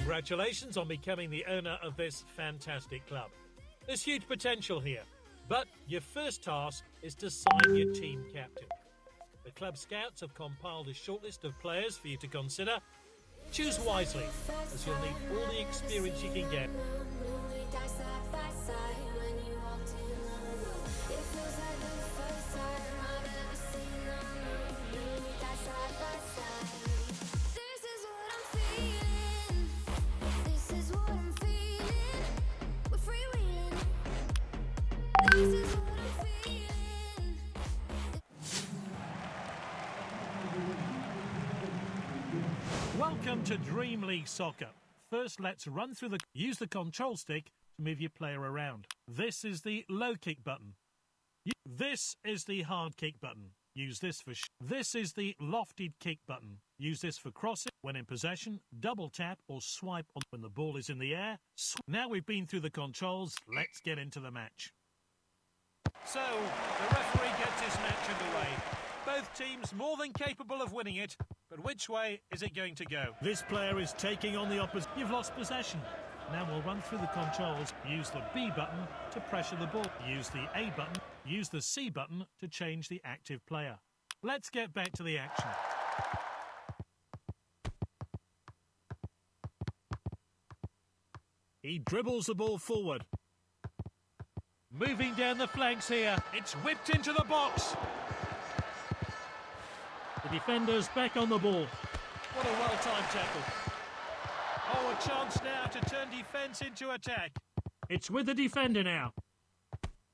Congratulations on becoming the owner of this fantastic club. There's huge potential here, but your first task is to sign your team captain. The club scouts have compiled a shortlist of players for you to consider. Choose wisely, as you'll need all the experience you can get. Welcome to Dream League Soccer. First, let's run through use the control stick to move your player around. This is the low kick button. This is the hard kick button. Use this for This is the lofted kick button. Use this for crossing. When in possession, double tap or swipe on when the ball is in the air. Now we've been through the controls, let's get into the match. So, the referee gets his match underway. Both teams more than capable of winning it, but which way is it going to go? This player is taking on the opposition. You've lost possession. Now we'll run through the controls. Use the B button to pressure the ball. Use the A button. Use the C button to change the active player. Let's get back to the action. He dribbles the ball forward. Moving down the flanks here, it's whipped into the box. The defender's back on the ball. What a well-timed tackle. Oh, a chance now to turn defence into attack. It's with the defender now.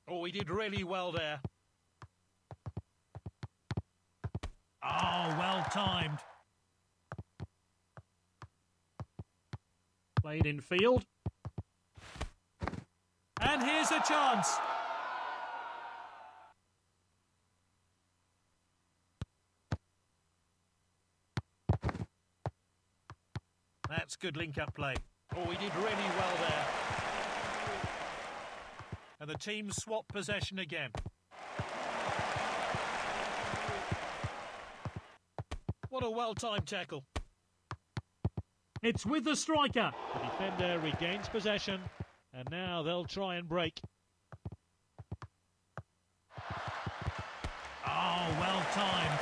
Oh, he did really well there. Oh, well-timed. Played in field. And here's a chance. That's good link-up play. Oh, he did really well there. And the team swap possession again. What a well-timed tackle. It's with the striker. The defender regains possession. And now they'll try and break. Oh, well timed.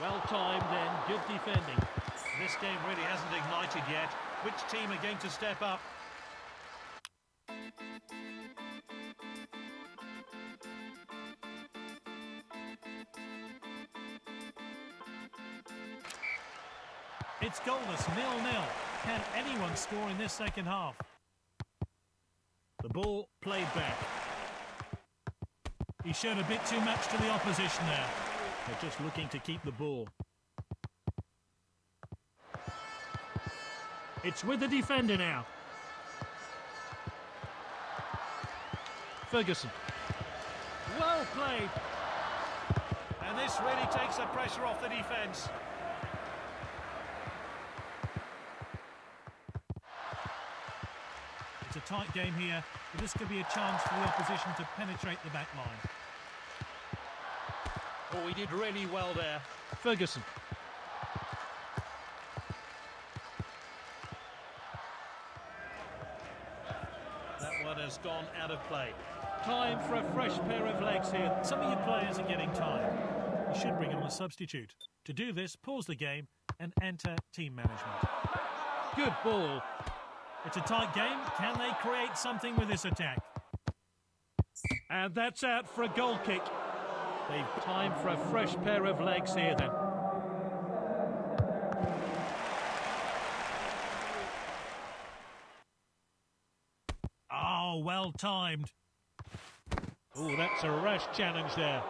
Well timed and good defending. This game really hasn't ignited yet. Which team are going to step up? It's goalless, 0-0. Can anyone score in this second half? The ball played back. He showed a bit too much to the opposition there. They're just looking to keep the ball. It's with the defender now. Ferguson. Well played. And this really takes the pressure off the defence. A tight game here, but this could be a chance for the opposition to penetrate the back line. Oh, he did really well there. Ferguson. That one has gone out of play. Time for a fresh pair of legs here. Some of your players are getting tired. You should bring on a substitute. To do this, pause the game and enter team management. Good ball. It's a tight game. Can they create something with this attack? And that's out for a goal kick. They've time for a fresh pair of legs here then. Oh, well timed. Oh, that's a rash challenge there.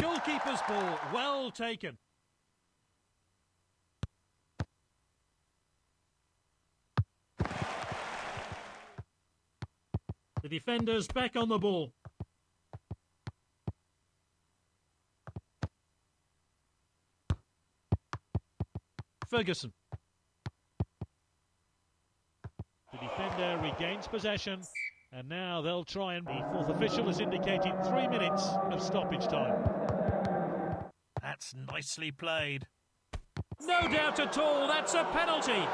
Goalkeeper's ball, well taken. The defender's back on the ball. Ferguson. The defender defender regains possession, and now they'll try, and the fourth official has indicated 3 minutes of stoppage time. That's nicely played. No doubt at all, that's a penalty.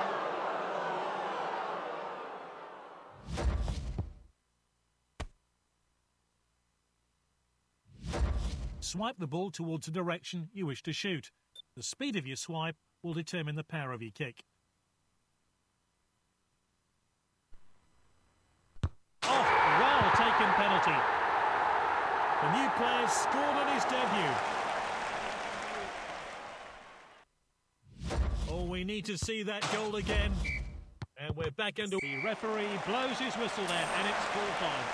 Swipe the ball towards the direction you wish to shoot. The speed of your swipe will determine the power of your kick. Oh, well taken penalty. The new player scored on his debut. Oh, we need to see that goal again. And we're back under. The referee blows his whistle there, and it's full time.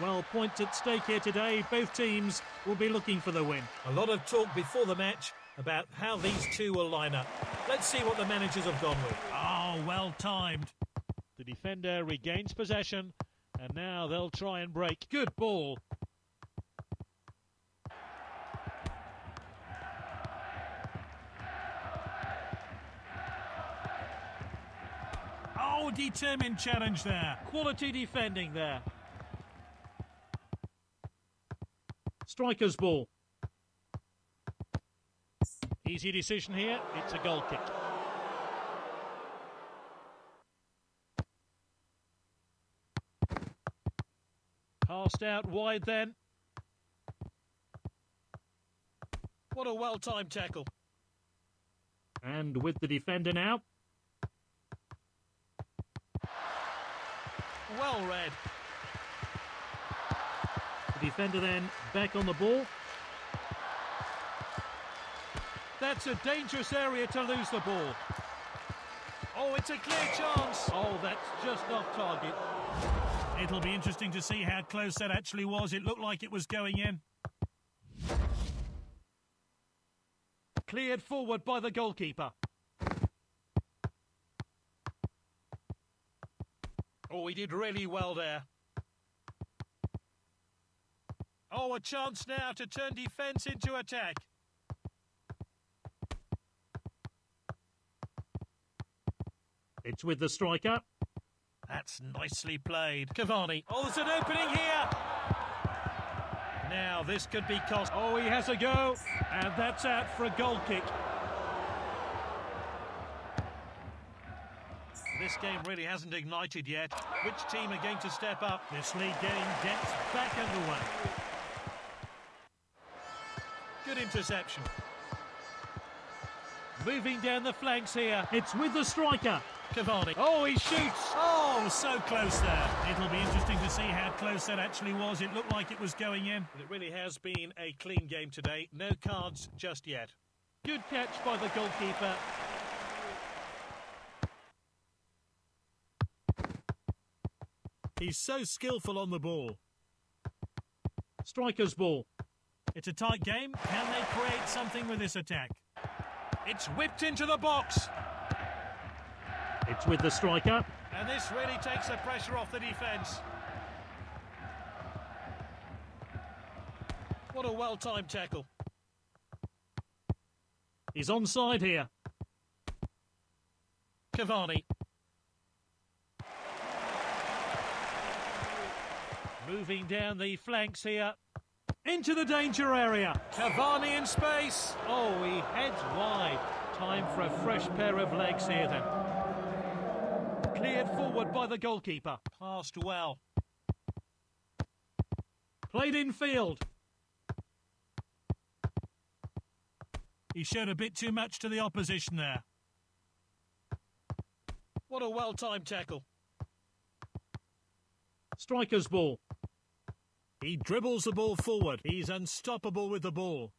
Well, points at stake here today. Both teams will be looking for the win. A lot of talk before the match about how these two will line up. Let's see what the managers have gone with. Oh, well timed. The defender regains possession, and now they'll try and break. Good ball. Oh, determined challenge there. Quality defending there. Striker's ball. Easy decision here. It's a goal kick. Passed out wide then. What a well-timed tackle. And with the defender now. Well read. Defender then back on the ball. That's a dangerous area to lose the ball. Oh, it's a clear chance. Oh, that's just off target. It'll be interesting to see how close that actually was. It looked like it was going in. Cleared forward by the goalkeeper. Oh, he did really well there. Oh, a chance now to turn defence into attack. It's with the striker. That's nicely played. Cavani. Oh, there's an opening here. Now this could be cost. Oh, he has a go. And that's out for a goal kick. This game really hasn't ignited yet. Which team are going to step up? This league game gets back underway. Good interception. Moving down the flanks here. It's with the striker. Cavani. Oh, he shoots. Oh, so close there. It'll be interesting to see how close that actually was. It looked like it was going in. But it really has been a clean game today. No cards just yet. Good catch by the goalkeeper. He's so skillful on the ball. Striker's ball. It's a tight game. Can they create something with this attack? It's whipped into the box. It's with the striker. And this really takes the pressure off the defence. What a well-timed tackle. He's onside here. Cavani. Moving down the flanks here. Into the danger area. Cavani in space. Oh, he heads wide. Time for a fresh pair of legs here then. Cleared forward by the goalkeeper. Passed well. Played in field. He showed a bit too much to the opposition there. What a well-timed tackle. Striker's ball. He dribbles the ball forward. He's unstoppable with the ball.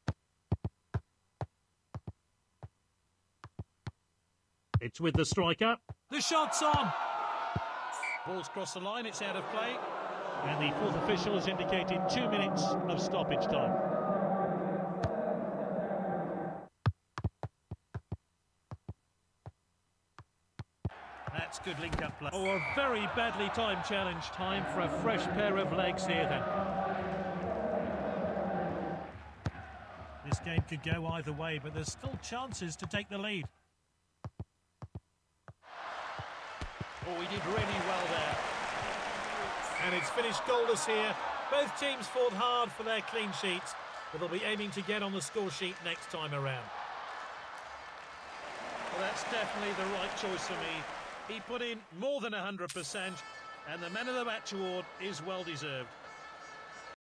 It's with the striker. The shot's on. Ball's crossed the line. It's out of play. And the fourth official has indicated 2 minutes of stoppage time. That's good link-up play. Oh, a very badly timed challenge. Time for a fresh pair of legs here then. This game could go either way, but there's still chances to take the lead. Oh, he did really well there. And it's finished goalless here. Both teams fought hard for their clean sheets, but they'll be aiming to get on the score sheet next time around. Well, that's definitely the right choice for me. He put in more than 100%, and the Man of the Match award is well deserved.